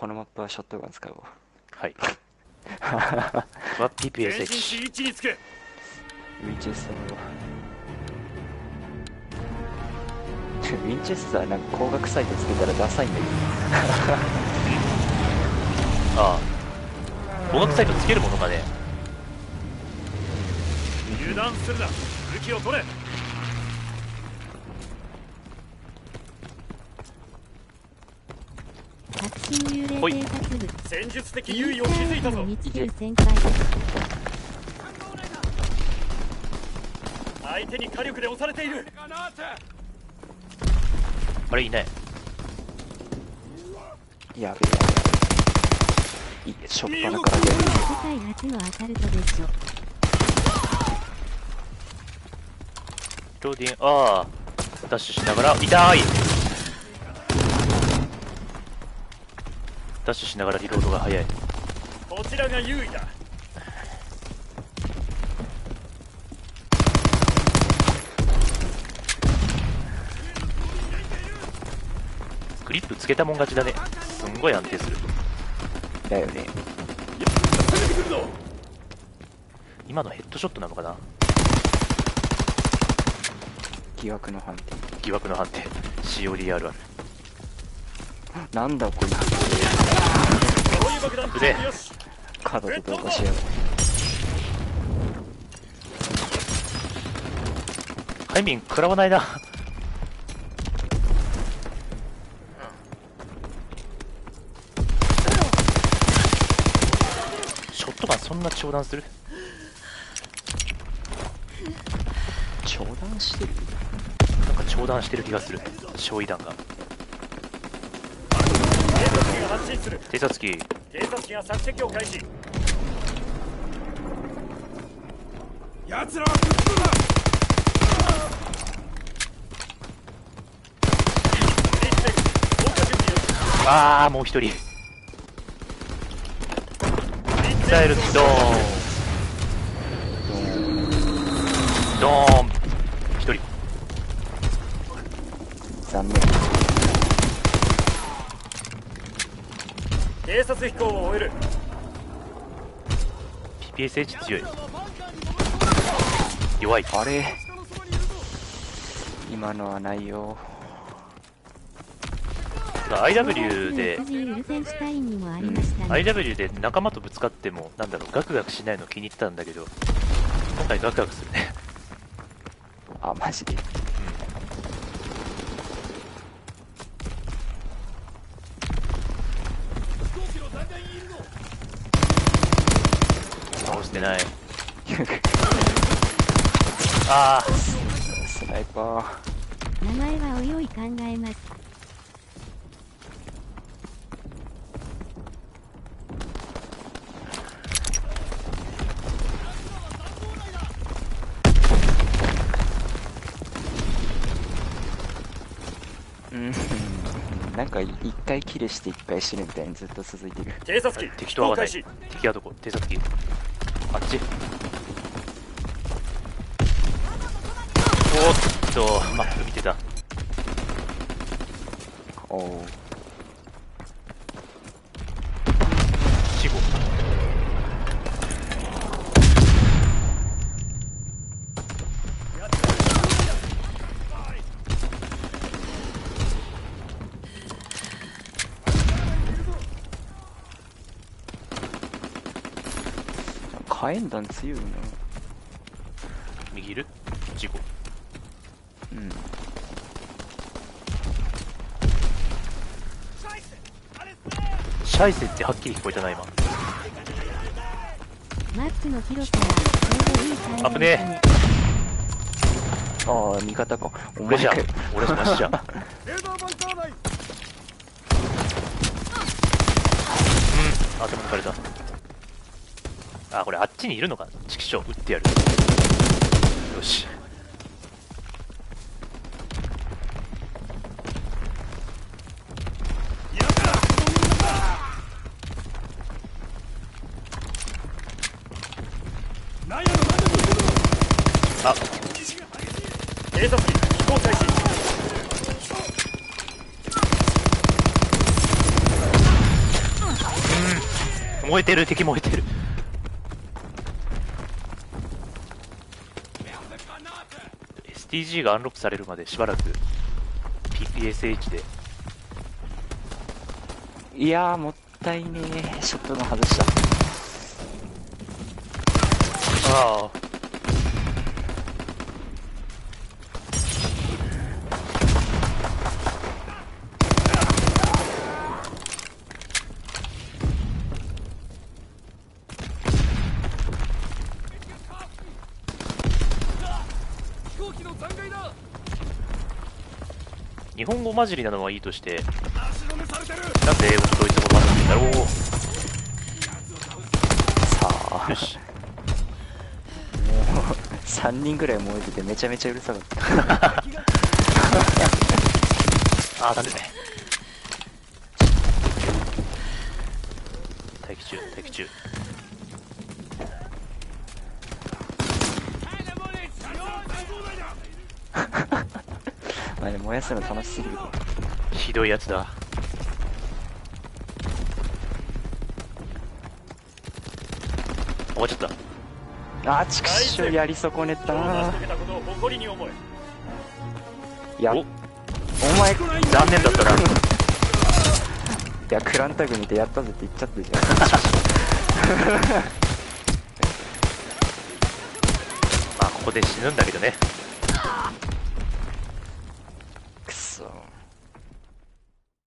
このマップはショットガン使うわ。はいマップ TPS 駅 ウィンチェスターなんか光学サイトつけたらダサいんだけどああ光学サイトつけるものかね。油断するな、武器を取れ。ほい戦術的優位を築いたぞ。相手に火力で押されている。あれいない。やべえ。いいえ、しょっぱなからで。ローディン、ああ、ダッシュしながら、痛い。ダッシュしながらリロードが早い。こちらが優位だ。グリップつけたもん勝ちだね。すんごい安定するだよね。今のヘッドショットなのかな。疑惑の判定、疑惑の判定。 CODRR なんだこれ。腕カードとどうかしよう。ハイミン食らわないな。そんな長弾する？長弾してる？なんか長弾してる気がする。焼夷弾が。偵察機。偵察機が作戦を開始。奴らは突っ込む。ああ、もう一人。ミサイルドーンドーン1人残念。偵察飛行を終える。 PPSH 強い。弱い。あれ今のはないよ。 IW で IW で仲間とぶつかってもなんだろうガクガクしないの気に入ったんだけど、今回ガクガクするね。あマジで、うん、倒してないああスナイパー。名前はおよい考えます。なんか一回キレして一回死ぬみたいにずっと続いてる。偵察機敵と合わない。敵はどこ。偵察機あっち。おっとマップ見てた。おお死後火炎弾強いな。右いる？事故。うん。シャイセってはっきり聞こえたな今。危ねえ。ああ味方か。俺じゃん。俺マジじゃん。うん。頭抜かれた。あ、これあっちにいるのかな。チキショー撃ってやる。よしあっ偵察機飛行開始。燃えてる、敵燃えてる。STG がアンロックされるまでしばらく PPSH で。いやーもったいねー、ショットガン外した。ああ。日本語混じりなのはいいとして、なんで英語とドイツ語混じりだろう。さあよし、もう3人ぐらい燃えててめちゃめちゃうるさかったああなんでね、待機中待機中。あれ燃やすの楽しすぎる。ひどいやつだ。終わっちゃった。ああちくしょう、やり損ねたな。いや お前残念だったな。いやクランタグ見てやったぜって言っちゃってじゃんまあここで死ぬんだけどね。